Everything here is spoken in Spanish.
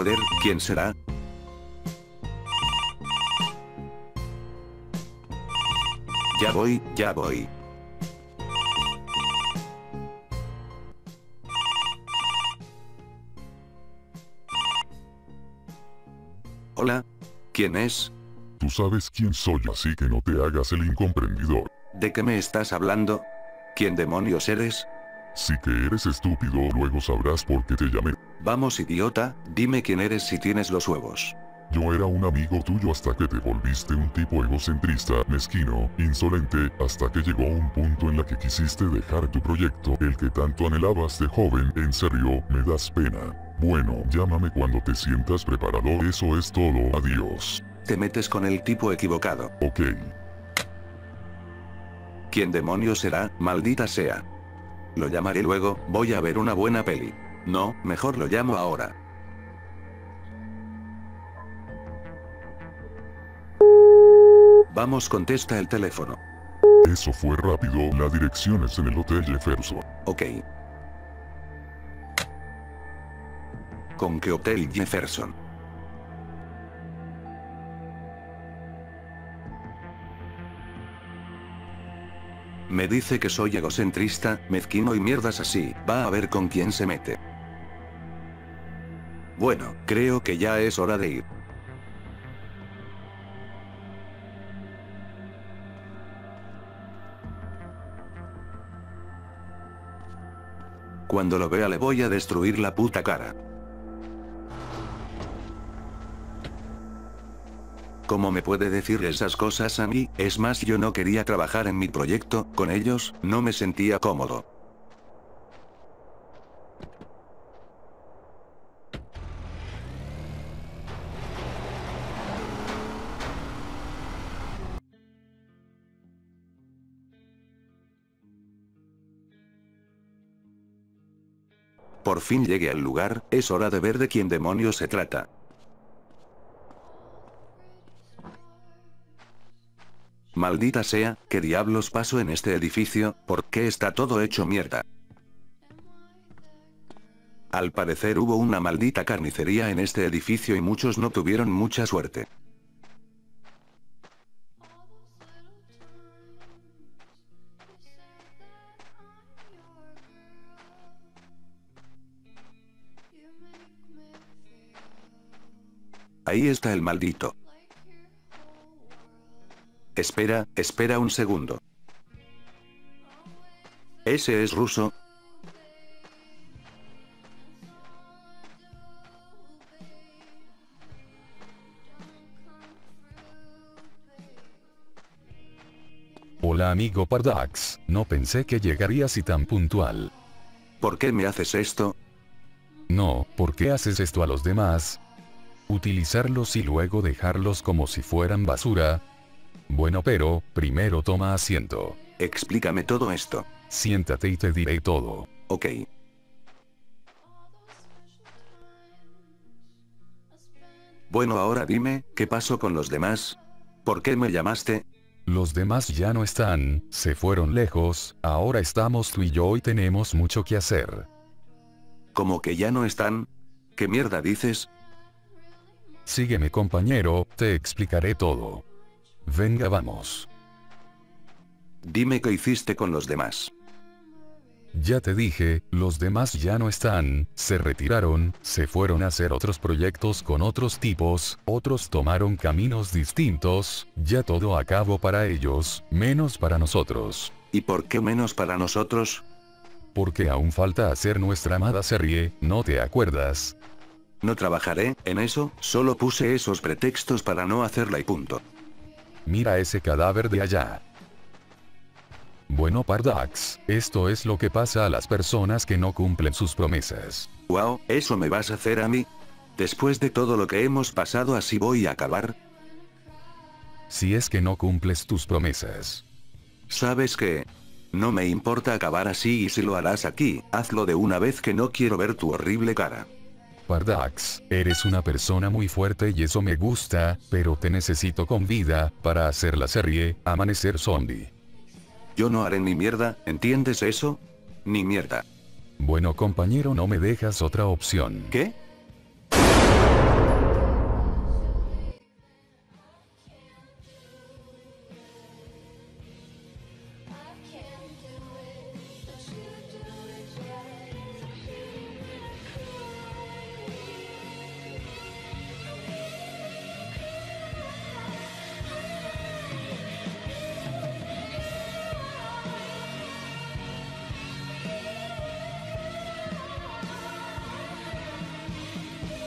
Joder, ¿quién será? Ya voy, ya voy. Hola, ¿quién es? Tú sabes quién soy, así que no te hagas el incomprendidor. ¿De qué me estás hablando? ¿Quién demonios eres? Si que eres estúpido, luego sabrás por qué te llamé. Vamos, idiota, dime quién eres si tienes los huevos. Yo era un amigo tuyo hasta que te volviste un tipo egocentrista, mezquino, insolente, hasta que llegó un punto en la que quisiste dejar tu proyecto, el que tanto anhelabas de joven. En serio, me das pena. Bueno, llámame cuando te sientas preparado, eso es todo, adiós. Te metes con el tipo equivocado. Ok. ¿Quién demonios será, maldita sea? Lo llamaré luego, voy a ver una buena peli. No, mejor lo llamo ahora. Vamos, contesta el teléfono. Eso fue rápido, la dirección es en el Hotel Jefferson. Ok. ¿Con qué Hotel Jefferson? Me dice que soy egocentrista, mezquino y mierdas así, va a ver con quién se mete. Bueno, creo que ya es hora de ir. Cuando lo vea le voy a destruir la puta cara. ¿Cómo me puede decir esas cosas a mí? Es más, yo no quería trabajar en mi proyecto, con ellos, no me sentía cómodo. Por fin llegué al lugar, es hora de ver de quién demonios se trata. Maldita sea, ¿qué diablos pasó en este edificio? ¿Por qué está todo hecho mierda? Al parecer hubo una maldita carnicería en este edificio y muchos no tuvieron mucha suerte. Ahí está el maldito. Espera, espera un segundo. ¿Ese es ruso? Hola amigo Pardax, no pensé que llegarías y tan puntual. ¿Por qué me haces esto? No, ¿por qué haces esto a los demás? ¿Utilizarlos y luego dejarlos como si fueran basura? Bueno, pero primero toma asiento. Explícame todo esto. Siéntate y te diré todo. Ok. Bueno, ahora dime, ¿qué pasó con los demás? ¿Por qué me llamaste? Los demás ya no están, se fueron lejos, ahora estamos tú y yo y tenemos mucho que hacer. ¿Cómo que ya no están? ¿Qué mierda dices? Sígueme compañero, te explicaré todo. Venga, vamos. Dime qué hiciste con los demás. Ya te dije, los demás ya no están, se retiraron, se fueron a hacer otros proyectos con otros tipos, otros tomaron caminos distintos, ya todo acabó para ellos, menos para nosotros. ¿Y por qué menos para nosotros? Porque aún falta hacer nuestra amada serie, ¿no te acuerdas? No trabajaré en eso, solo puse esos pretextos para no hacerla y punto. Mira ese cadáver de allá. Bueno Pardax, esto es lo que pasa a las personas que no cumplen sus promesas. Wow, ¿eso me vas a hacer a mí? Después de todo lo que hemos pasado, ¿así voy a acabar? Si es que no cumples tus promesas. ¿Sabes qué? No me importa acabar así, y si lo harás aquí, hazlo de una vez, que no quiero ver tu horrible cara. Pardax, eres una persona muy fuerte y eso me gusta, pero te necesito con vida, para hacer la serie, Amanecer Zombie. Yo no haré ni mierda, ¿entiendes eso? Ni mierda. Bueno compañero, no me dejas otra opción. ¿Qué?